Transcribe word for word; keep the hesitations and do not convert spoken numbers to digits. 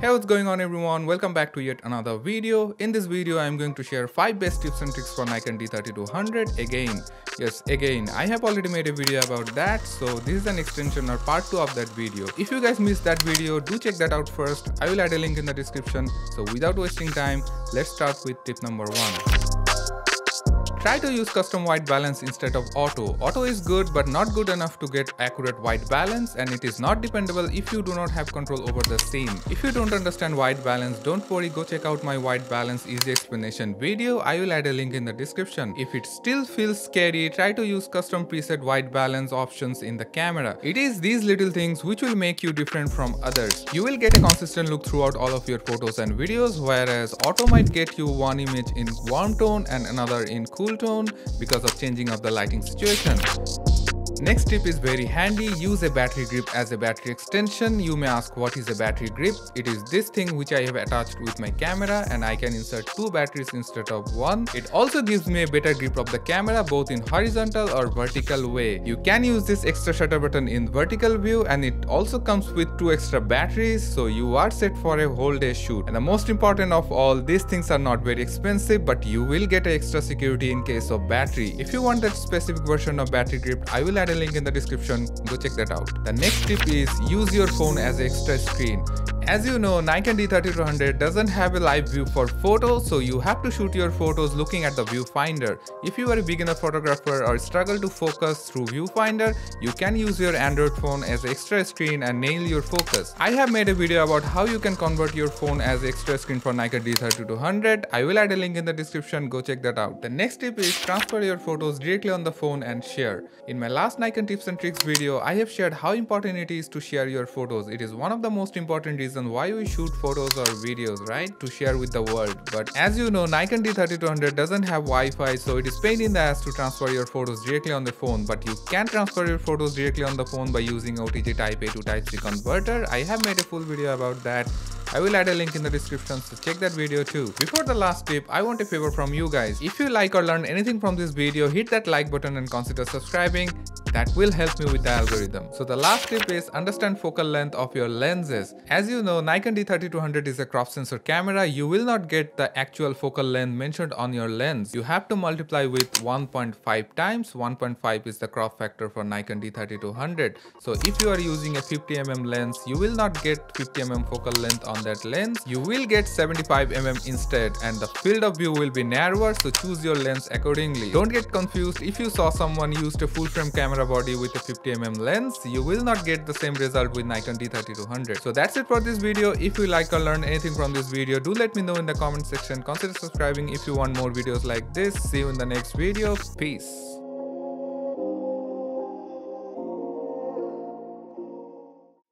Hey, what's going on everyone, welcome back to yet another video. In this video I am going to share five best tips and tricks for Nikon D thirty-two hundred. Again, yes again, I have already made a video about that, so this is an extension or part two of that video. If you guys missed that video, do check that out first. I will add a link in the description. So without wasting time, let's start with tip number one. Try to use custom white balance instead of auto. Auto is good but not good enough to get accurate white balance, and it is not dependable if you do not have control over the same. If you don't understand white balance, don't worry, go check out my white balance easy explanation video. I will add a link in the description. If it still feels scary, try to use custom preset white balance options in the camera. It is these little things which will make you different from others. You will get a consistent look throughout all of your photos and videos, whereas auto might get you one image in warm tone and another in cool tone because of changing of the lighting situation. Next tip is very handy. Use a battery grip as a battery extension. You may ask, what is a battery grip? It is this thing which I have attached with my camera, and I can insert two batteries instead of one. It also gives me a better grip of the camera both in horizontal or vertical way. You can use this extra shutter button in vertical view, and it also comes with two extra batteries, so you are set for a whole day shoot. And the most important of all, these things are not very expensive, but you will get extra security in case of battery. If you want that specific version of battery grip, I will add a link in the description, go check that out. The next tip is use your phone as an extra screen. As you know, Nikon D thirty-two hundred doesn't have a live view for photos, so you have to shoot your photos looking at the viewfinder. If you are a beginner photographer or struggle to focus through viewfinder, you can use your Android phone as extra screen and nail your focus. I have made a video about how you can convert your phone as extra screen for Nikon D thirty-two hundred. I will add a link in the description, go check that out. The next tip is transfer your photos directly on the phone and share. In my last Nikon tips and tricks video, I have shared how important it is to share your photos. It is one of the most important reasons why we shoot photos or videos, right? To share with the world. But as you know, Nikon D thirty-two hundred doesn't have Wi-Fi, so it is pain in the ass to transfer your photos directly on the phone. But you can transfer your photos directly on the phone by using O T G type A to type C converter. I have made a full video about that. I will add a link in the description, so check that video too. Before the last tip, I want a favor from you guys. If you like or learn anything from this video, hit that like button and consider subscribing. That will help me with the algorithm. So the last tip is understand focal length of your lenses. As you know, Nikon D thirty-two hundred is a crop sensor camera. You will not get the actual focal length mentioned on your lens. You have to multiply with one point five times. one point five is the crop factor for Nikon D thirty-two hundred. So if you are using a fifty millimeter lens, you will not get fifty millimeter focal length on that lens. You will get seventy-five millimeter instead, and the field of view will be narrower, so choose your lens accordingly. Don't get confused. If you saw someone used a full frame camera body with a fifty millimeter lens, you will not get the same result with Nikon D thirty-two hundred. So that's it for this video. If you like or learn anything from this video, do let me know in the comment section. Consider subscribing if you want more videos like this. See you in the next video. Peace.